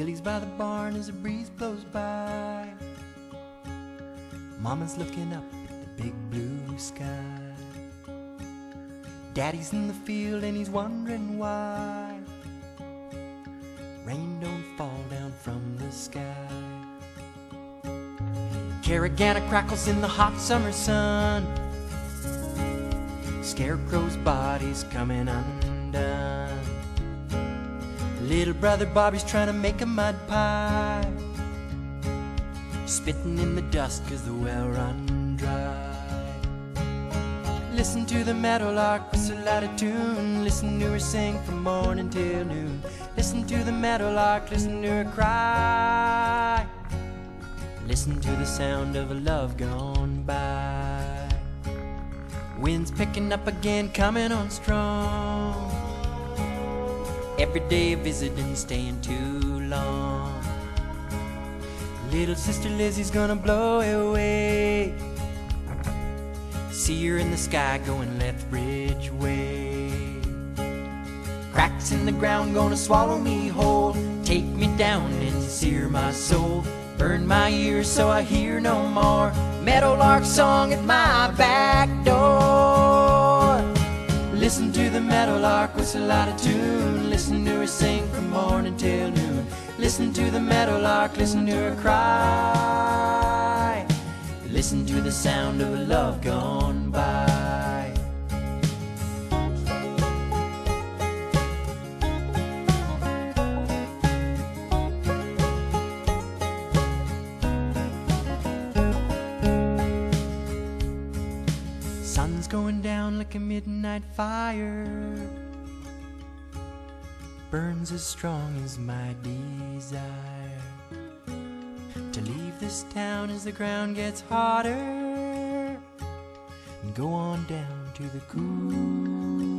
Billy's by the barn as a breeze blows by. Mama's looking up at the big blue sky. Daddy's in the field and he's wondering why rain don't fall down from the sky. Caraganna crackles in the hot summer sun. Scarecrow's body's coming undone. Little brother Bobby's trying to make a mud pie, spitting in the dust 'cause the well run dry. Listen to the meadowlark whistle out a tune. Listen to her sing from morning till noon. Listen to the meadowlark, listen to her cry. Listen to the sound of a love gone by. Wind's picking up again, coming on strong. Every day visiting, staying too long. Little sister Lizzie's gonna blow away. See her in the sky going Lethbridge way. Cracks in the ground gonna swallow me whole. Take me down and sear my soul. Burn my ears so I hear no more. Meadowlark song at my back door. Listen to the meadowlark whistle out of tune. Listen to her sing from morning till noon. Listen to the meadowlark, listen to her cry. Listen to the sound of a love gone by. Sun's going down like a midnight fire, burns as strong as my desire to leave this town as the ground gets hotter and go on down to the cool